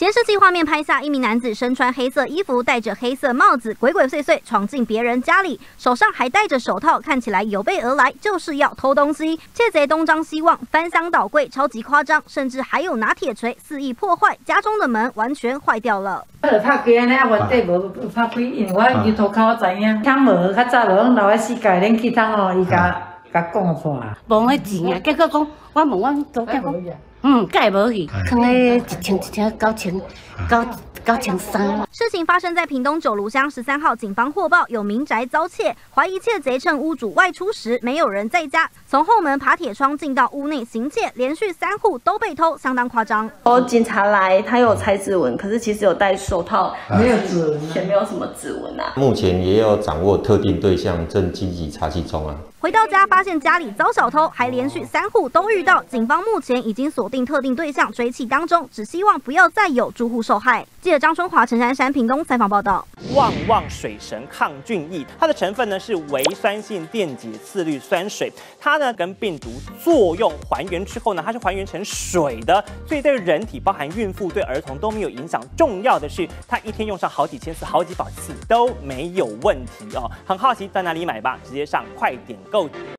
监视器画面拍下一名男子身穿黑色衣服，戴着黑色帽子，鬼鬼祟祟闯进别人家里，手上还戴着手套，看起来有备而来，就是要偷东西。窃贼东张西望，翻箱倒柜，超级夸张，甚至还有拿铁锤肆意破坏家中的门，完全坏掉了。 拍开安尼啊，原底无拍开，因为我由头看我知影，汤无较早无，老的世界恁去汤哦，伊甲讲破啊，无迄钱啊，结果讲我问阮总监讲，介无去，囥咧1,000、1,000、9,000、9,000、3。事情发生在屏东九如乡13号，警方获报有民宅遭窃，怀疑窃贼趁屋主外出时没有人在家，从后门爬铁窗进到屋内行窃，连续3户都被偷，相当夸张。哦，警察来，他有拆指纹，可是其实有戴手套，没有指纹，也没有什么指纹啊。目前也有掌握特定对象，正积极查缉中啊。回到家发现家里遭小偷，还连续3户都遇到，警方目前已经锁定特定对象，追缉当中，只希望不要再有住户受害。 记者张春华、陈珊珊、屏东采访报道。旺旺水神抗菌液，它的成分呢是微酸性电解次氯酸水，它呢跟病毒作用还原之后呢，它是还原成水的，所以对人体，包含孕妇、对儿童都没有影响。重要的是，它一天用上好几千次、好几百次都没有问题哦。很好奇在哪里买吧？直接上快点购。